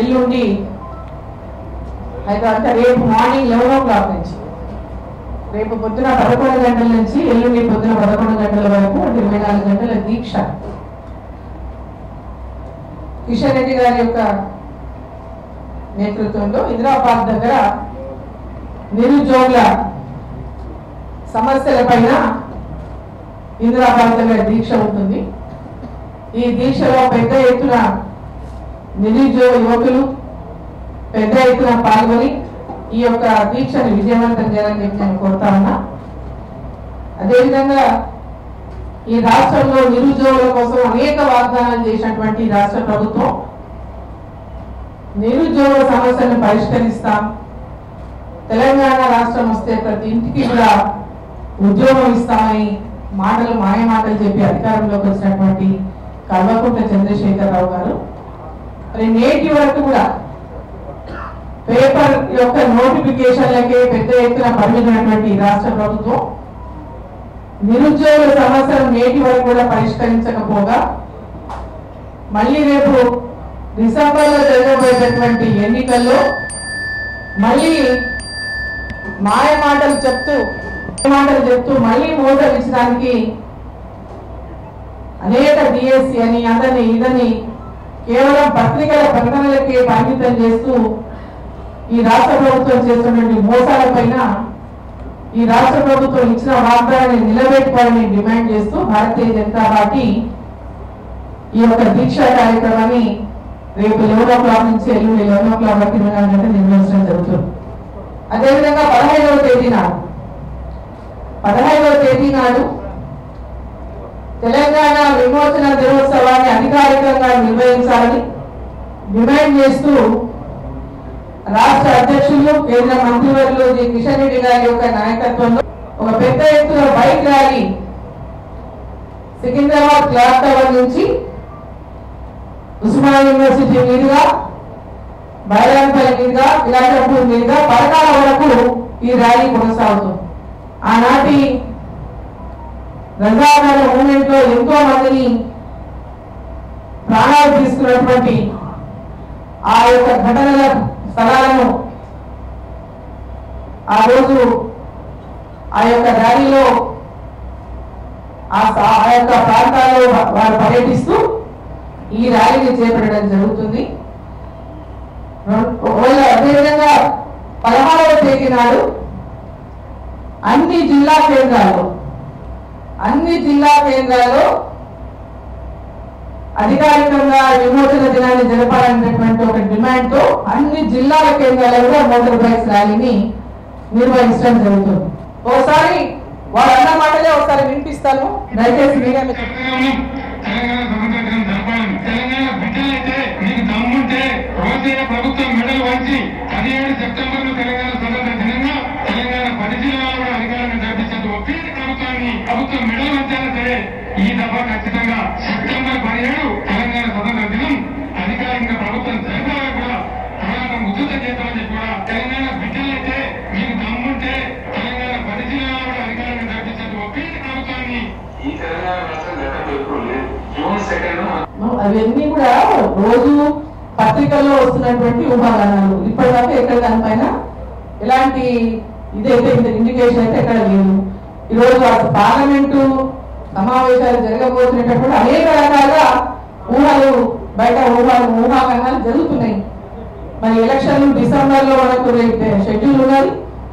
ఎల్లుండి అయితే రేపు మార్నింగ్ 11 o'clock నుంచి రేపు పొద్దున 11 గంటల నుంచి ఎల్లుండి పొద్దున 11 గంటల వరకు 24 గంటల దీక్ష. కిషన్ రెడ్డి గారి యొక్క నేతృత్వంలో ఇందిరాపార్క్ దగ్గర నిరుద్యోగుల సమస్యల పైన ఇందిరాపార్క్ దగ్గర దీక్ష ఉంటుంది. ఈ దీక్షలో పెద్ద ఎత్తున నిరుద్యోగ యువకులు పెద్ద ఎత్తున పాల్గొని ఈ యొక్క దీక్షను విజయవంతం చేయాలని చెప్పి నేను కోరుతా ఉన్నా. అదేవిధంగా ఈ రాష్ట్రంలో నిరుద్యోగుల కోసం అనేక వాగ్దానాలు చేసినటువంటి రాష్ట్ర ప్రభుత్వం నిరుద్యోగ సమస్యలను పరిష్కరిస్తాం, తెలంగాణ రాష్ట్రం వస్తే ప్రతి ఇంటికి కూడా ఉద్యోగం ఇస్తామని మాటలు మాయమాటలు చెప్పి అధికారంలోకి వచ్చినటువంటి కల్వకుంట్ల చంద్రశేఖరరావు గారు మరి నేటి వరకు కూడా పేపర్ యొక్క నోటిఫికేషన్లకే పెద్ద ఎత్తున పరిమితమైనటువంటి రాష్ట్ర ప్రభుత్వం నిరుద్యోగుల సమస్యను నేటి వరకు కూడా పరిష్కరించకపోగా మళ్ళీ రేపు డిసెంబర్లో జరగబోయేటటువంటి ఎన్నికల్లో మళ్ళీ మాయ మాటలు చెప్తూ మళ్ళీ ఓటర్ ఇచ్చడానికి అనేక డిఎస్సి అని అదని ఇదని కేవలం పత్రికల ప్రకటనలకే పరిమితం చేస్తూ ఈ రాష్ట్ర ప్రభుత్వం చేస్తున్నటువంటి మోసాల పైన ఈ రాష్ట్ర ప్రభుత్వం ఇచ్చిన వాగ్దానాన్ని నిలబెట్టుకోవాలని డిమాండ్ చేస్తూ భారతీయ జనతా పార్టీ ఈ యొక్క దీక్షా కార్యక్రమాన్ని రేపు 11 o'clock నుంచి ఎల్లుండి 11 o'clock వరకు 24 గంటలు నిర్వహించడం జరుగుతుంది. అదేవిధంగా 15వ తేదీ నాడు తెలంగాణ విమోచన దినోత్సవాన్ని అధికారికంగా నిర్వహించాలని డిమాండ్ చేస్తూ రాష్ట్ర అధ్యక్షులు కేంద్ర మంత్రివర్యులు జి కిషన్ రెడ్డి గారి యొక్క నాయకత్వంలో ఒక పెద్ద ఎత్తున bike rally Secunderabad clock tower నుంచి ఉస్మానియా యూనివర్సిటీ మీదుగా బైరాన్పల్లి మీదుగా విలాసపూర్ మీదుగా పరకాల వరకు ఈ ర్యాలీ కొనసాగుతుంది. ఆనాటి రజాకార్ మూమెంట్ లో ఎంతో మందిని ప్రాణాలు తీసుకున్నటువంటి ఆ యొక్క ఘటనల స్థలాలను ఆ రోజు ఆ యొక్క ర్యాలీలో ఆ యొక్క ప్రాంతాల్లో వారు పర్యటిస్తూ ఈ ర్యాలీని చేపట్టడం జరుగుతుంది. అదేవిధంగా 16వ తేదీ నాడు అన్ని జిల్లా కేంద్రాల్లో అధికారికంగా విమోచన దినాన్ని జరపాలనేటువంటి ఒక డిమాండ్ తో అన్ని జిల్లాల కేంద్రాలలో మోటార్ బైక్స్ ర్యాలీని నిర్వహించడం జరుగుతుంది. ఒకసారి వారు అన్న మాటలే ఒకసారి వినిపిస్తాను, దయచేసి మీరే ప్రభుత్వం మెడల్ వంచి 17 సెప్టెంబర్ తెలంగాణ స్వతంత్ర దినంగా తెలంగాణ 10 జిల్లాలో కూడా అధికారాన్ని దర్శించదు ఒకే ప్రభుత్వాన్ని ప్రభుత్వం మెడల్ వంచైనా సరే ఈ దఫా ఖచ్చితంగా సెప్టెంబర్ 17 తెలంగాణ స్వతంత్ర దినం అధికారికంగా ప్రభుత్వం జరగాలని కూడా పోరాటం ఉధృతం చేద్దామని చెప్పి కూడా తెలంగాణ బిడ్డలైతే మీకు దమ్ముంటే తెలంగాణ 10 జిల్లాలో కూడా అధికారాన్ని దర్శించదు ఒకే ప్రభుత్వాన్ని ఈ తెలంగాణ రాష్ట్రం జరగలేదు. June 2nd అవన్నీ కూడా రోజు పత్రికల్లో వస్తున్నటువంటి ఉపాగానాలు ఇప్పటిదాకా ఎక్కడ దానిపైన ఎలాంటి ఇదైతే ఇండికేషన్ అయితే ఎక్కడ లేదు. ఈరోజు పార్లమెంటు సమావేశాలు జరగబోతున్నప్పుడు అనేక రకాల ఊహాగానాలు జరుగుతున్నాయి. మరి ఎలక్షన్లు డిసెంబర్లో మనకు షెడ్యూల్ ఉన్నది,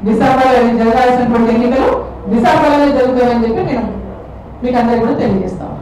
డిసెంబర్లో జరగాల్సినటువంటి ఎన్నికలు డిసెంబర్లోనే జరుగుతాయని చెప్పి నేను మీకు అందరికీ కూడా తెలియజేస్తాను.